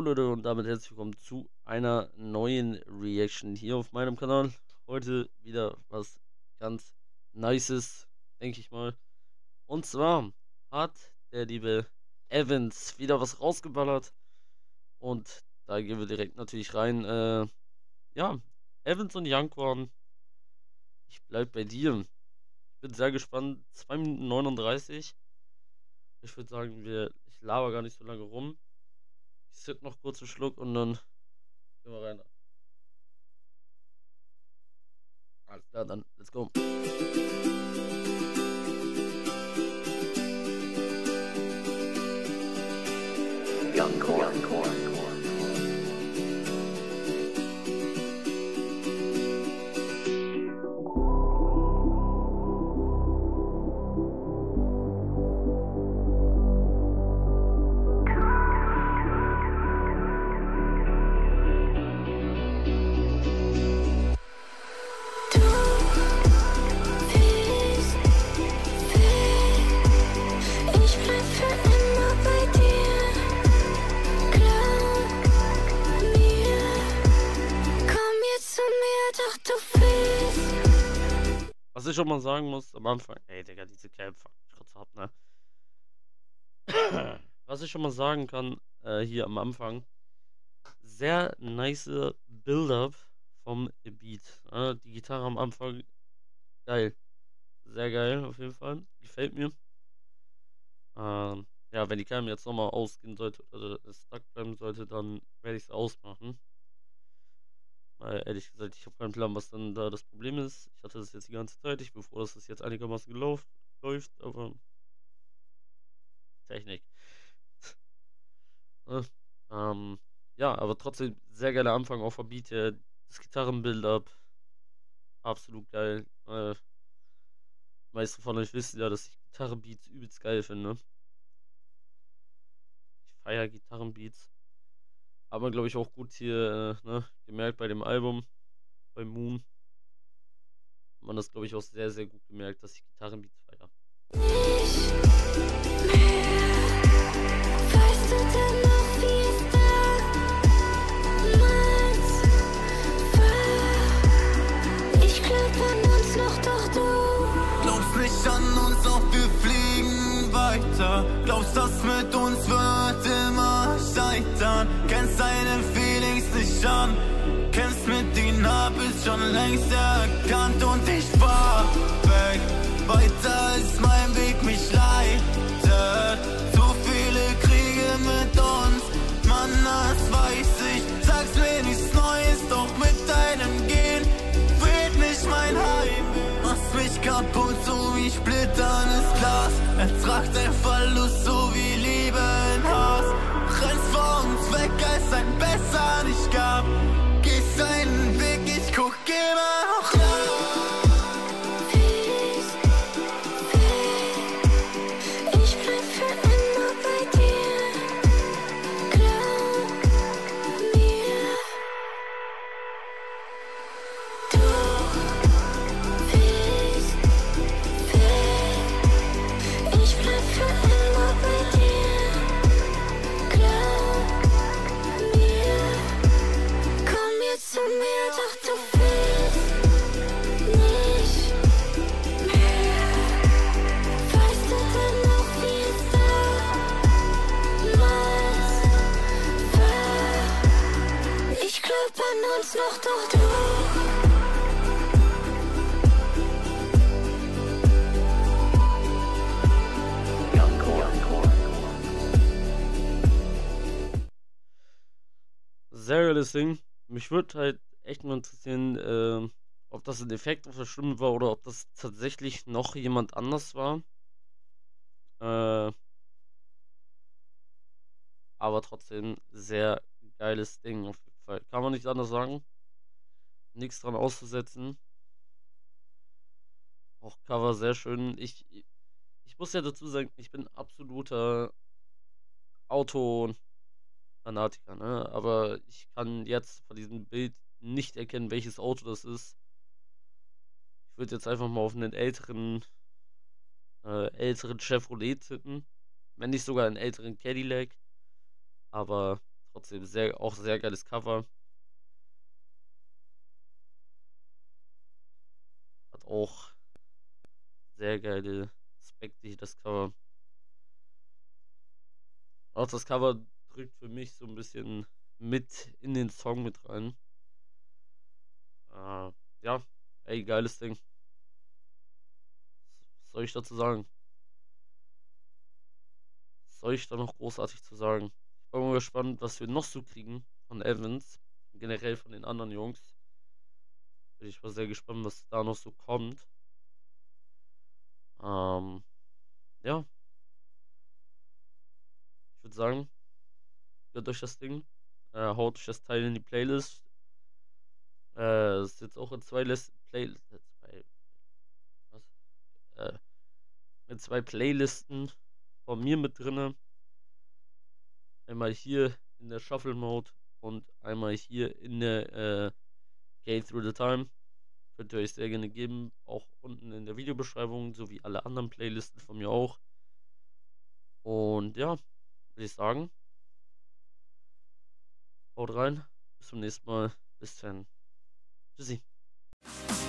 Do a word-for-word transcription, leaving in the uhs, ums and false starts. Yo Leute und damit herzlich willkommen zu einer neuen Reaction hier auf meinem Kanal. Heute wieder was ganz Nices, denke ich mal. Und zwar hat der liebe EVANZ wieder was rausgeballert. Und da gehen wir direkt natürlich rein. Äh, ja, EVANZ und Young Corn. Ich bleib bei dir. Ich bin sehr gespannt. zwei Minuten neununddreißig. Ich würde sagen, wir, ich laber gar nicht so lange rum. Ich sipp noch kurz einen Schluck und dann gehen wir rein. Alles klar, dann let's go. Young Corn, Young Corn. Was ich schon mal sagen muss am Anfang, ey Digga, diese Kämpfer, ich kurz hab, ne? Was ich schon mal sagen kann, äh, hier am Anfang, sehr nice Build-Up vom Beat. Äh, die Gitarre am Anfang, geil. Sehr geil, auf jeden Fall. Gefällt mir. Ähm, ja, wenn die Cam jetzt nochmal ausgehen sollte oder stuck bleiben sollte, dann werde ich es ausmachen. Weil ehrlich gesagt, ich habe keinen Plan, was dann da das Problem ist. Ich hatte das jetzt die ganze Zeit. Ich bin froh, dass das jetzt einigermaßen gelaufen, läuft, aber Technik. äh, ähm, ja, aber trotzdem sehr geiler Anfang auf Beat hier. Das Gitarren-Build-Up. Absolut geil. Äh, die meisten von euch wissen ja, dass ich Gitarrenbeats übelst geil finde. Ich feiere Gitarrenbeats. Hat man, glaube ich, auch gut hier äh, ne, gemerkt bei dem Album, bei Moon. Hat man das, glaube ich, auch sehr, sehr gut gemerkt, dass ich Gitarrenbeats feiere. Ich glaub an uns noch, doch du glaubst nicht an uns, auch wir fliegen weiter. Glaubst, dass mit uns wird immer Scheitern, kennst deine Feelings nicht an, kennst mit ihnen, hab ich schon längst erkannt und ich war weg, weiter ist mein Weg, mich leitet, so viele Kriege mit uns, Mann, das weiß ich, sag's mir nichts Neues, doch mit deinem Gehen fehlt nicht mein Heim, machst mich kaputt, so wie splitterndes Glas, ertrag dein Verlust, so wie Liebe in Hass. Rennst vor uns weg, als ein Besser nicht gab. Gehst deinen Weg, ich guck immer noch nach. Ich bleib für immer bei dir. Glaub mir. Du willst weg. Ich bleib für immer bei dir. Uns noch doch du. Sehr geiles Ding. Mich würde halt echt mal interessieren, äh, ob das ein Effekt auf der Stimme war oder ob das tatsächlich noch jemand anders war. Äh, aber trotzdem sehr geiles Ding auf jeden Fall. Kann man nicht anders sagen. Nichts dran auszusetzen. Auch Cover sehr schön. Ich, ich muss ja dazu sagen, ich bin absoluter Auto-Fanatiker, ne? Aber ich kann jetzt von diesem Bild nicht erkennen, welches Auto das ist. Ich würde jetzt einfach mal auf einen älteren äh, älteren Chevrolet tippen. Wenn nicht sogar einen älteren Cadillac. Aber Trotzdem sehr, auch sehr geiles Cover. Hat auch sehr geile Aspekte, das Cover. Auch das Cover drückt für mich so ein bisschen mit in den Song mit rein. Äh, ja, ey, geiles Ding. Was soll ich dazu sagen? Was soll ich da noch großartig zu sagen? Ich bin mal gespannt, was wir noch so kriegen von EVANZ. Generell von den anderen Jungs. Bin ich mal sehr gespannt, was da noch so kommt. Ähm, ja. Ich würde sagen, hört euch das Ding, äh, haut euch das Teil in die Playlist. Äh, ist jetzt auch in zwei Listen, Play, zwei, was? Äh, in zwei Playlisten von mir mit drinne. Einmal hier in der Shuffle Mode und einmal hier in der äh, Gate Through the Time. Könnt ihr euch sehr gerne geben, auch unten in der Videobeschreibung, sowie alle anderen Playlisten von mir auch. Und ja, würde ich sagen, haut rein, bis zum nächsten Mal, bis dann, tschüssi.